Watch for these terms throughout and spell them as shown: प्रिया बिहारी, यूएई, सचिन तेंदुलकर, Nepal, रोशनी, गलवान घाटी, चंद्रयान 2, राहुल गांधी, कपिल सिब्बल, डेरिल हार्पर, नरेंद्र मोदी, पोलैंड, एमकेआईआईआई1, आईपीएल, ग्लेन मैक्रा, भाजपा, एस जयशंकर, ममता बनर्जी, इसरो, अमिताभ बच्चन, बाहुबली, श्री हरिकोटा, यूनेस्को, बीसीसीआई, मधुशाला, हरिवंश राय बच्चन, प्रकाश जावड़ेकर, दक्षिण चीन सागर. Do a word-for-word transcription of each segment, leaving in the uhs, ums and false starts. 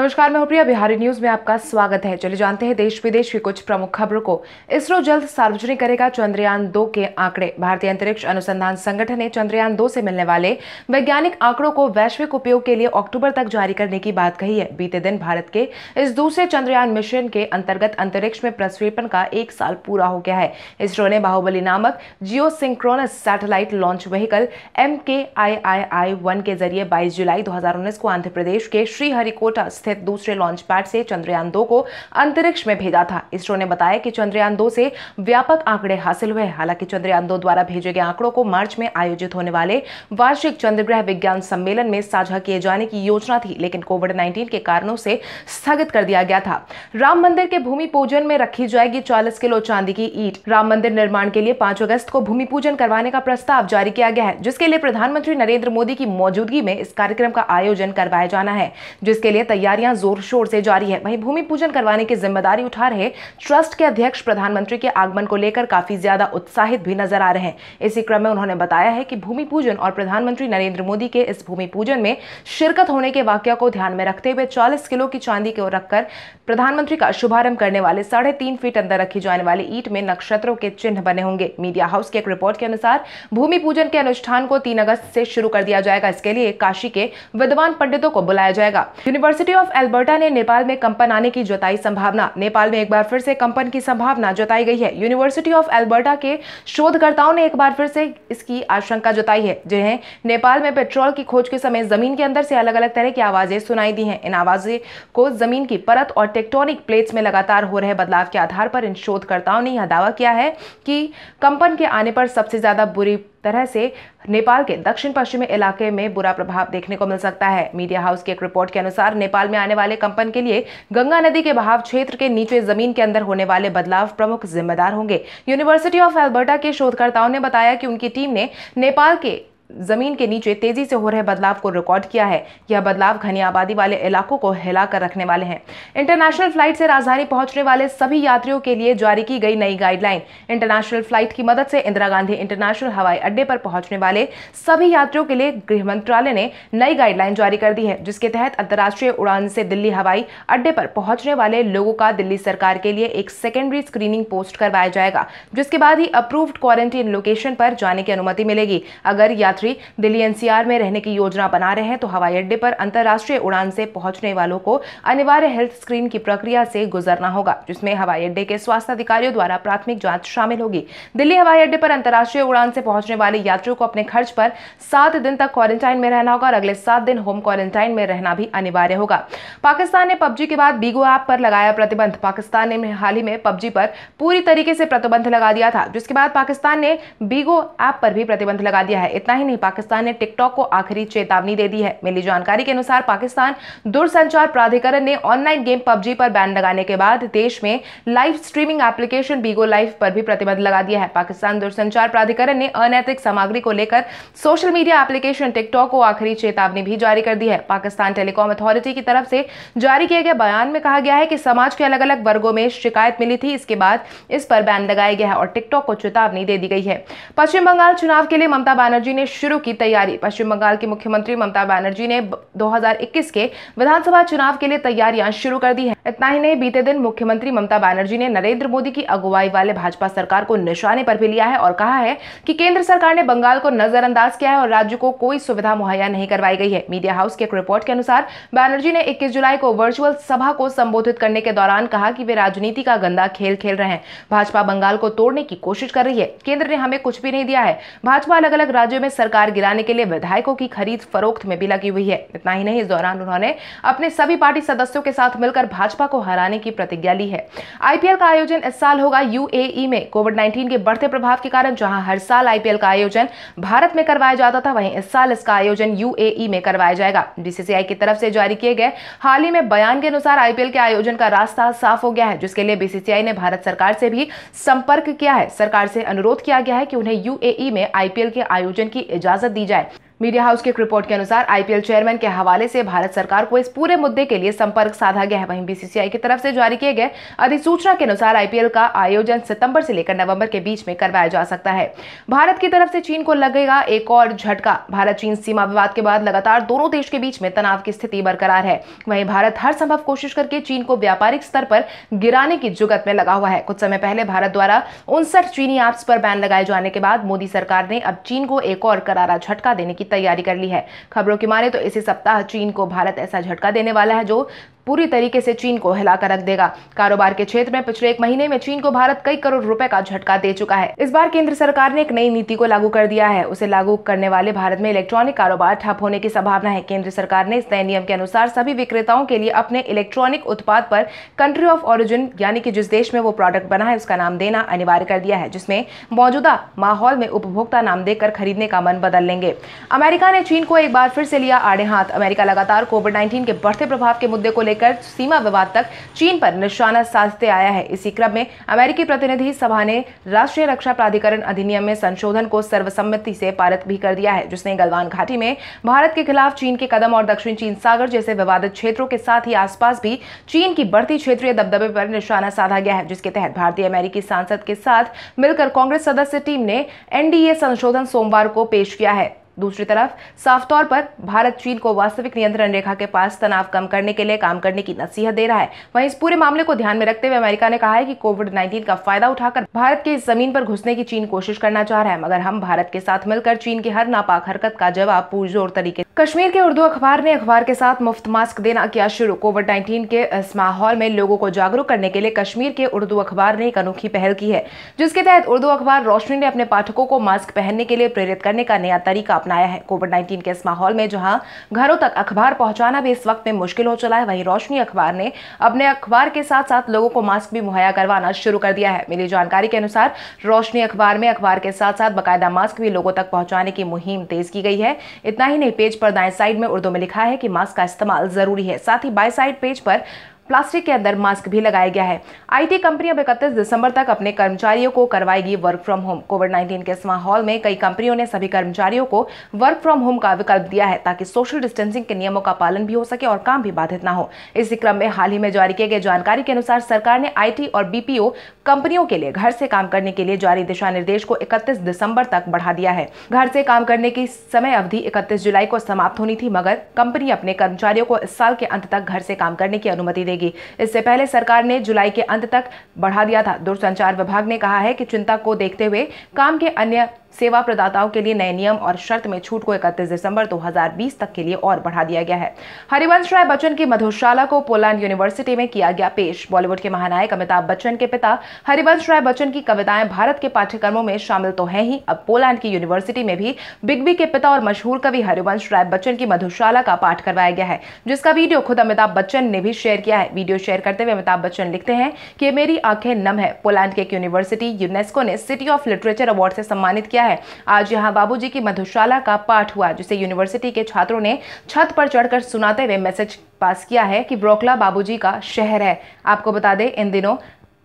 नमस्कार, मैं हूं प्रिया। बिहारी न्यूज में आपका स्वागत है। चलिए जानते हैं देश विदेश की कुछ प्रमुख खबरों को। इसरो जल्द सार्वजनिक करेगा चंद्रयान दो के आंकड़े। भारतीय अंतरिक्ष अनुसंधान संगठन ने चंद्रयान दो से मिलने वाले वैज्ञानिक आंकड़ों को वैश्विक उपयोग के लिए अक्टूबर तक जारी करने की बात कही है। बीते दिन भारत के इस दूसरे चंद्रयान मिशन के अंतर्गत अंतरिक्ष में प्रक्षेपण का एक साल पूरा हो गया है। इसरो ने बाहुबली नामक geosynchronous satellite launch vehicle M K I I I one के जरिए बाईस जुलाई दो हजार उन्नीस को आंध्र प्रदेश के श्री हरिकोटा स्थित दूसरे लॉन्च पैड से चंद्रयान दो को अंतरिक्ष में भेजा था। इसरो ने बताया कि चंद्रयान दो से व्यापक आंकड़े हासिल हुए। हालांकि चंद्रयान दो द्वारा भेजे गए आंकड़ों को मार्च में आयोजित होने वाले वार्षिक चंद्रग्रह विज्ञान सम्मेलन में साझा किए जाने की योजना थी, लेकिन कोविड नाइन्टीन के कारणों से स्थगित कर दिया गया था। राम मंदिर के भूमि पूजन में रखी जाएगी चालीस किलो चांदी की ईट। राम मंदिर निर्माण के लिए पांच अगस्त को भूमि पूजन करवाने का प्रस्ताव जारी किया गया है, जिसके लिए प्रधानमंत्री नरेंद्र मोदी की मौजूदगी में इस कार्यक्रम का आयोजन करवाया जाना है, जिसके लिए तैयारियां जोर शोर से जारी है। वहीं भूमि पूजन करवाने की जिम्मेदारी उठा रहे ट्रस्ट के अध्यक्ष प्रधानमंत्री के आगमन को लेकर काफी ज्यादा उत्साहित भी नजर आ रहे हैं। इसी क्रम में उन्होंने बताया है कि भूमि पूजन और प्रधानमंत्री नरेंद्र मोदी के इस भूमि पूजन में शिरकत होने के वाक्य को ध्यान में रखते हुए चालीस किलो की चांदी को रखकर प्रधानमंत्री का शुभारंभ करने वाले साढ़े तीन फीट अंदर रखी जाने वाली ईट में नक्षत्रों के चिन्ह बने होंगे। मीडिया हाउस की एक रिपोर्ट के अनुसार भूमि पूजन के अनुष्ठान को तीन अगस्त से शुरू कर दिया जाएगा। इसके लिए काशी के विद्वान पंडितों को बुलाया जाएगा। यूनिवर्सिटी ऑफ एल्बर्टा ने नेपाल में कंपन आने की जताई संभावना। नेपाल में एक बार फिर से कंपन की संभावना जताई गई है। यूनिवर्सिटी ऑफ एल्बर्टा के शोधकर्ताओं ने एक बार फिर से इसकी आशंका जताई है, जिन्हें नेपाल में पेट्रोल की खोज के समय जमीन के अंदर से अलग अलग तरह की आवाजें सुनाई दी हैं। इन आवाजें को जमीन की परत और टेक्टोनिक प्लेट्स में लगातार हो रहे बदलाव के आधार पर इन शोधकर्ताओं ने यह दावा किया है कि कंपन के आने पर सबसे ज्यादा बुरी तरह से नेपाल के दक्षिण पश्चिमी इलाके में बुरा प्रभाव देखने को मिल सकता है। मीडिया हाउस की एक रिपोर्ट के अनुसार नेपाल में आने वाले कंपन के लिए गंगा नदी के बहाव क्षेत्र के नीचे जमीन के अंदर होने वाले बदलाव प्रमुख जिम्मेदार होंगे। यूनिवर्सिटी ऑफ एल्बर्टा के शोधकर्ताओं ने बताया कि उनकी टीम ने नेपाल के जमीन के नीचे तेजी से हो रहे बदलाव को रिकॉर्ड किया है। यह बदलाव घनी आबादी वाले इलाकों को हिला कर रखने वाले हैं। इंटरनेशनल फ्लाइट से राजधानी पहुंचने वाले सभी यात्रियों के लिए जारी की गई नई गाइडलाइन। इंटरनेशनल फ्लाइट की मदद से इंदिरा गांधी इंटरनेशनल हवाई अड्डे पर पहुंचने वाले सभी यात्रियों के लिए गृह मंत्रालय ने नई गाइडलाइन जारी कर दी है, जिसके तहत अंतर्राष्ट्रीय उड़ान से दिल्ली हवाई अड्डे पर पहुंचने वाले लोगों का दिल्ली सरकार के लिए एक सेकेंडरी स्क्रीनिंग पोस्ट करवाया जाएगा, जिसके बाद ही अप्रूव्ड क्वारंटीन लोकेशन पर जाने की अनुमति मिलेगी। अगर दिल्ली एन सी आर में रहने की योजना बना रहे हैं तो हवाई अड्डे पर अंतर्राष्ट्रीय उड़ान से पहुंचने वालों को अनिवार्य हेल्थ स्क्रीन की प्रक्रिया से गुजरना होगा, जिसमें हवाई अड्डे के स्वास्थ्य अधिकारियों द्वारा प्राथमिक जांच शामिल होगी। दिल्ली हवाई अड्डे पर अंतर्राष्ट्रीय उड़ान से पहुंचने वाले यात्रियों को अपने खर्च पर सात दिन तक क्वारंटाइन में रहना होगा और अगले सात दिन होम क्वारंटाइन में रहना भी अनिवार्य होगा। पाकिस्तान ने पबजी के बाद बीगो ऐप पर लगाया प्रतिबंध। पाकिस्तान ने हाल ही में पबजी पर पूरी तरीके से प्रतिबंध लगा दिया था, जिसके बाद पाकिस्तान ने बीगो ऐप पर भी प्रतिबंध लगा दिया है। इतना ही नहीं, पाकिस्तान ने टिकटॉक को आखिरी चेतावनी दे दी है। मिली जानकारी के अनुसार पाकिस्तान दूरसंचार प्राधिकरण ने ऑनलाइन गेम पबजी पर बैन लगाने के बाद देश में live streaming application Bigo live पर भी प्रतिबंध लगा दिया है। पाकिस्तान दूरसंचार प्राधिकरण ने अनैतिक सामग्री को लेकर सोशल मीडिया एप्लीकेशन टिकटॉक को आखिरी चेतावनी भी जारी कर दी है। पाकिस्तान टेलीकॉम अथॉरिटी की तरफ से जारी किए गए बयान में कहा गया है कि समाज के अलग अलग वर्गों में शिकायत मिली थी, इसके बाद इस पर बैन लगाया गया है और टिकटॉक को चेतावनी दे दी गई है। पश्चिम बंगाल चुनाव के लिए ममता बनर्जी ने शुरू की तैयारी। पश्चिम बंगाल की मुख्यमंत्री ममता बनर्जी ने दो हजार इक्कीस के विधानसभा चुनाव के लिए तैयारियां शुरू कर दी हैं। इतना ही नहीं, बीते दिन मुख्यमंत्री ममता बनर्जी ने नरेंद्र मोदी की अगुवाई वाले भाजपा सरकार को निशाने पर भी लिया है और कहा है कि केंद्र सरकार ने बंगाल को नजरअंदाज किया है और राज्य को कोई सुविधा मुहैया नहीं करवाई गई है। मीडिया हाउस की एक रिपोर्ट के अनुसार बनर्जी ने इक्कीस जुलाई को वर्चुअल सभा को संबोधित करने के दौरान कहा कि वे राजनीति का गंदा खेल खेल रहे हैं। भाजपा बंगाल को तोड़ने की कोशिश कर रही है। केंद्र ने हमें कुछ भी नहीं दिया है। भाजपा अलग अलग राज्यों में सरकार गिराने के लिए विधायकों की खरीद फरोख्त में भी लगी हुई है। इतना ही नहीं, इस दौरान उन्होंने अपने सभी पार्टी सदस्यों के साथ मिलकर भाजपा को हराने की प्रतिज्ञा ली है। आईपीएल का आयोजन इस साल होगा यू ए ई में। कोविड नाइन्टीन के बढ़ते प्रभाव के कारण जहां हर साल आईपीएल का आयोजन भारत में करवाया जाता था, वहीं इस साल इसका आयोजन यू ए ई में करवाया जाएगा। बी सी सी आई की तरफ से जारी किए गए हाल ही में बयान के अनुसार आईपीएल के आयोजन का रास्ता साफ हो गया है, जिसके लिए बी सी सी आई ने भारत सरकार से भी संपर्क किया है। सरकार से अनुरोध किया गया है कि उन्हें यू ए ई में आईपीएल के आयोजन की इजाजत दी जाए। मीडिया हाउस की एक रिपोर्ट के अनुसार आईपीएल चेयरमैन के हवाले से भारत सरकार को इस पूरे मुद्दे के लिए संपर्क साधा गया है। वहीं बीसीसीआई की तरफ से जारी किए गए अधिसूचना के अनुसार आईपीएल का आयोजन सितंबर से लेकर नवंबर के बीच में करवाया जा सकता है। भारत की तरफ से चीन को लगेगा एक और झटका। भारत चीन सीमा विवाद के बाद लगातार दोनों देश के बीच में तनाव की स्थिति बरकरार है। वहीं भारत हर संभव कोशिश करके चीन को व्यापारिक स्तर पर गिराने की जुगत में लगा हुआ है। कुछ समय पहले भारत द्वारा उनसठ चीनी ऐप्स पर बैन लगाए जाने के बाद मोदी सरकार ने अब चीन को एक और करारा झटका देने की तैयारी कर ली है। खबरों की माने तो इसी सप्ताह चीन को भारत ऐसा झटका देने वाला है जो पूरी तरीके से चीन को हिलाकर रख देगा। कारोबार के क्षेत्र में पिछले एक महीने में चीन को भारत कई करोड़ रुपए का झटका दे चुका है। इस बार केंद्र सरकार ने एक नई नीति को लागू कर दिया है। उसे लागू करने वाले भारत में इलेक्ट्रॉनिक कारोबार ठप होने की संभावना है। केंद्र सरकार ने इस नए नियम के अनुसार सभी विक्रेताओं के लिए अपने इलेक्ट्रॉनिक उत्पाद पर कंट्री ऑफ ओरिजिन यानी कि जिस देश में वो प्रोडक्ट बना है उसका नाम देना अनिवार्य कर दिया है, जिसमें मौजूदा माहौल में उपभोक्ता नाम देकर खरीदने का मन बदल लेंगे। अमेरिका ने चीन को एक बार फिर से लिया आड़े हाथ। अमेरिका लगातार कोविड नाइन्टीन के बढ़ते प्रभाव के मुद्दे को कर सीमा विवाद तक चीन पर निशाना साधते आया है। इसी क्रम में अमेरिकी प्रतिनिधि सभा ने राष्ट्रीय रक्षा प्राधिकरण अधिनियम में संशोधन को सर्वसम्मति से पारित भी कर दिया है, जिसने गलवान घाटी में भारत के खिलाफ चीन के कदम और दक्षिण चीन सागर जैसे विवादित क्षेत्रों के साथ ही आसपास भी चीन की बढ़ती क्षेत्रीय दबदबे पर निशाना साधा गया है, जिसके तहत भारतीय अमेरिकी सांसद के साथ मिलकर कांग्रेस सदस्य टीम ने एनडीए संशोधन सोमवार को पेश किया है। दूसरी तरफ साफ तौर पर भारत चीन को वास्तविक नियंत्रण रेखा के पास तनाव कम करने के लिए काम करने की नसीहत दे रहा है। वहीं इस पूरे मामले को ध्यान में रखते हुए अमेरिका ने कहा है कि कोविड नाइन्टीन का फायदा उठाकर भारत के इस जमीन पर घुसने की चीन कोशिश करना चाह रहा है, मगर हम भारत के साथ मिलकर चीन की हर नापाक हरकत का जवाब पुरजोर तरीके। कश्मीर के उर्दू अखबार ने अखबार के साथ मुफ्त मास्क देना किया शुरू। कोविड नाइन्टीन के इस माहौल में लोगों को जागरूक करने के लिए कश्मीर के उर्दू अखबार ने एक अनोखी पहल की है, जिसके तहत उर्दू अखबार रोशनी ने अपने पाठकों को मास्क पहनने के लिए प्रेरित करने का नया तरीका अपनाया है। कोविड नाइन्टीन के इस माहौल में जहां घरों तक अखबार पहुंचाना भी इस वक्त में मुश्किल हो चला है, वहीं रोशनी अखबार ने अपने अखबार के साथ साथ लोगों को मास्क भी मुहैया करवाना शुरू कर दिया है। मिली जानकारी के अनुसार रोशनी अखबार में अखबार के साथ साथ बाकायदा मास्क भी लोगों तक पहुंचाने की मुहिम तेज की गई है। इतना ही नहीं, पेज पर दाएं साइड में उर्दू में लिखा है कि मास्क का इस्तेमाल जरूरी है। साथ ही बाएं साइड पेज पर प्लास्टिक के अंदर मास्क भी लगाया गया है। आईटी कंपनी अब इकतीस दिसंबर तक अपने कर्मचारियों को करवाएगी work from home. Covid nineteen के इस माहौल में कई कंपनियों ने सभी कर्मचारियों को वर्क फ्रॉम होम का विकल्प दिया है, ताकि सोशल डिस्टेंसिंग के नियमों का पालन भी हो सके और काम भी बाधित ना हो। इसी क्रम में हाल ही में जारी किए गए जानकारी के अनुसार सरकार ने आईटी और बीपीओ कंपनियों के लिए घर से काम करने के लिए जारी दिशा निर्देश को इकतीस दिसंबर तक बढ़ा दिया है। घर से काम करने की समय अवधि इकतीस जुलाई को समाप्त होनी थी, मगर कंपनी अपने कर्मचारियों को इस साल के अंत तक घर से काम करने की अनुमति देगी। इससे पहले सरकार ने जुलाई के अंत तक बढ़ा दिया था। दूरसंचार विभाग ने कहा है कि चिंता को देखते हुए काम के अन्य सेवा प्रदाताओं के लिए नए नियम और शर्त में छूट को इकतीस दिसंबर दो हज़ार बीस तक के लिए और बढ़ा दिया गया है। हरिवंश राय बच्चन की मधुशाला को पोलैंड यूनिवर्सिटी में किया गया पेश। बॉलीवुड के महानायक अमिताभ बच्चन के पिता हरिवंश राय बच्चन की कविताएं भारत के पाठ्यक्रमों में शामिल तो है ही, अब पोलैंड की यूनिवर्सिटी में भी बिग बी के पिता और मशहूर कवि हरिवंश राय बच्चन की मधुशाला का पाठ करवाया गया है, जिसका वीडियो खुद अमिताभ बच्चन ने भी शेयर किया है। वीडियो शेयर करते हुए अमिताभ बच्चन लिखते हैं कि मेरी आंखें नम है। पोलैंड की एक यूनिवर्सिटी यूनेस्को ने सिटी ऑफ लिटरेचर अवार्ड से सम्मानित किया है। आज यहाँ बाबूजी की मधुशाला का पाठ हुआ, जिसे यूनिवर्सिटी के छात्रों ने छत पर चढ़कर सुनाते हुए मैसेज पास किया है कि ब्रोकला बाबूजी का शहर है। आपको बता दें, इन दिनों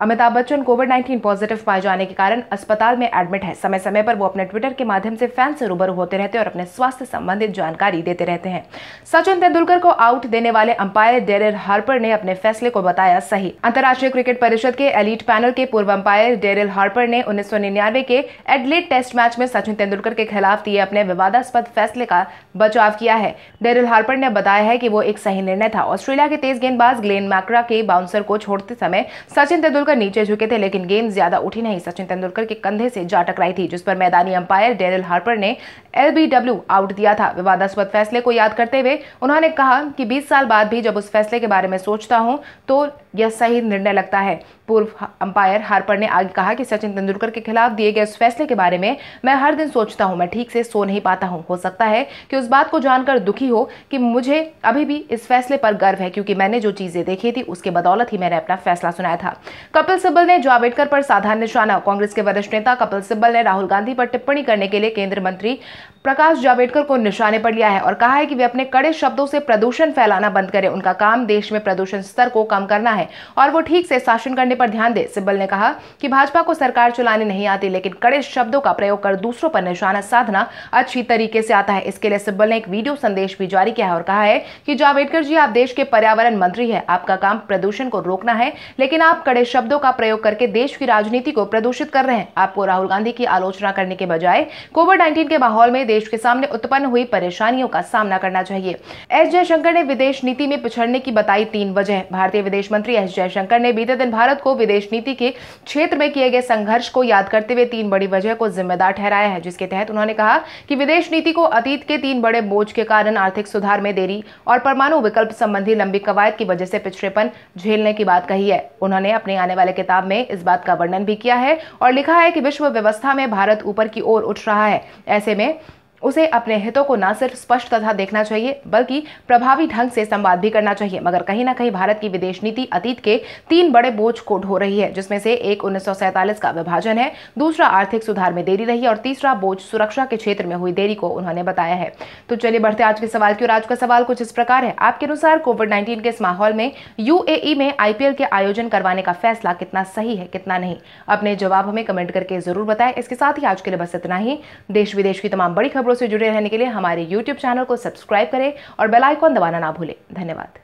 अमिताभ बच्चन Covid nineteen positive पाए जाने के कारण अस्पताल में एडमिट है। समय समय पर वो अपने ट्विटर के माध्यम से फैन से रूबरू होते रहते हैं और अपने स्वास्थ्य संबंधित जानकारी देते रहते हैं। सचिन तेंदुलकर को आउट देने वाले अंपायर डेरिल हार्पर ने अपने फैसले को बताया सही। अंतर्राष्ट्रीय क्रिकेट परिषद के एलीट पैनल के पूर्व अंपायर डेरिल हार्पर ने उन्नीस सौ निन्यानवे के एडलेड टेस्ट मैच में सचिन तेंदुलकर के खिलाफ दिए अपने विवादास्पद फैसले का बचाव किया है। डेरिल हार्पर ने बताया है कि वो एक सही निर्णय था। ऑस्ट्रेलिया के तेज गेंदबाज ग्लेन मैक्रा के बाउंसर को छोड़ते समय सचिन तेंदुलकर नीचे झुके थे, लेकिन गेंद ज्यादा उठी नहीं। सचिन तेंदुलकर के कंधे से जा टकराई थी, जिस पर मैदानी अंपायर डेरिल हार्पर ने एलबीडब्ल्यू आउट दिया था। विवादास्पद फैसले को याद करते हुए उन्होंने कहा कि बीस साल बाद भी जब उस फैसले के बारे में सोचता हूं तो यह सही निर्णय लगता है। पूर्व अंपायर हार्पर ने आगे कहा कि सचिन तेंदुलकर के खिलाफ दिए गए उस फैसले के बारे में मैं हर दिन सोचता हूं। मैं ठीक से सो नहीं पाता हूं। हो सकता है कि उस बात को जानकर दुखी हो कि मुझे अभी भी इस फैसले पर गर्व है, क्योंकि मैंने जो चीजें देखी थी उसके बदौलत ही मैंने अपना फैसला सुनाया था। कपिल सिब्बल ने जावड़ेकर पर साधा निशाना। कांग्रेस के वरिष्ठ नेता कपिल सिब्बल ने राहुल गांधी पर टिप्पणी करने के लिए केंद्रीय मंत्री प्रकाश जावड़ेकर को निशाने पर लिया है और कहा है कि वे अपने कड़े शब्दों से प्रदूषण फैलाना बंद करें। उनका काम देश में प्रदूषण स्तर को कम करना है और वो ठीक से शासन करने पर ध्यान दें। सिब्बल ने कहा कि भाजपा को सरकार चलानी नहीं आती, लेकिन कड़े शब्दों का प्रयोग कर दूसरों पर निशाना साधना अच्छी तरीके से आता है। इसके लिए सिब्बल ने एक वीडियो संदेश भी जारी किया है और कहा है कि जावड़ेकर जी, आप देश के पर्यावरण मंत्री हैं, आपका काम प्रदूषण को रोकना है, लेकिन आप कड़े शब्दों का प्रयोग करके देश की राजनीति को प्रदूषित कर रहे हैं। आपको राहुल गांधी की आलोचना करने के बजाय कोविड नाइन्टीन के माहौल में देश के सामने उत्पन्न हुई परेशानियों का सामना करना चाहिए। एस जयशंकर ने विदेश नीति में पिछड़ने की बताई तीन वजह। भारतीय विदेश मंत्री एस जयशंकर ने बीते दिन भारत को विदेश नीति के क्षेत्र में किए गए संघर्ष को याद करते हुए तीन बड़ी वजह को जिम्मेदार ठहराया है, जिसके तहत उन्होंने कहा कि विदेश नीति को अतीत के तीन बड़े बोझ के कारण आर्थिक सुधार में देरी और परमाणु विकल्प संबंधी लंबी कवायद की वजह से पिछड़ेपन झेलने की बात कही है। उन्होंने अपनी आने वाली किताब में इस बात का वर्णन भी किया है और लिखा है कि विश्व व्यवस्था में भारत ऊपर की ओर उठ रहा है। ऐसे में उसे अपने हितों को न सिर्फ स्पष्ट तथा देखना चाहिए, बल्कि प्रभावी ढंग से संवाद भी करना चाहिए। मगर कहीं ना कहीं भारत की विदेश नीति अतीत के तीन बड़े बोझ को ढो रही है, जिसमें से एक उन्नीस सौ सैंतालीस का विभाजन है, दूसरा आर्थिक सुधार में देरी रही है और तीसरा बोझ सुरक्षा के क्षेत्र में हुई देरी को उन्होंने बताया है। तो चलिए बढ़ते आज के सवाल की ओर। आज का सवाल कुछ इस प्रकार है, आपके अनुसार कोविड नाइन्टीन के इस माहौल में यूएई में आईपीएल के आयोजन करवाने का फैसला कितना सही है, कितना नहीं? अपने जवाब हमें कमेंट करके जरूर बताएं। इसके साथ ही आज के लिए बस इतना ही। देश विदेश की तमाम बड़ी खबरों से जुड़े रहने के लिए हमारे यूट्यूब चैनल को सब्सक्राइब करें और बेल आइकॉन दबाना ना भूलें। धन्यवाद।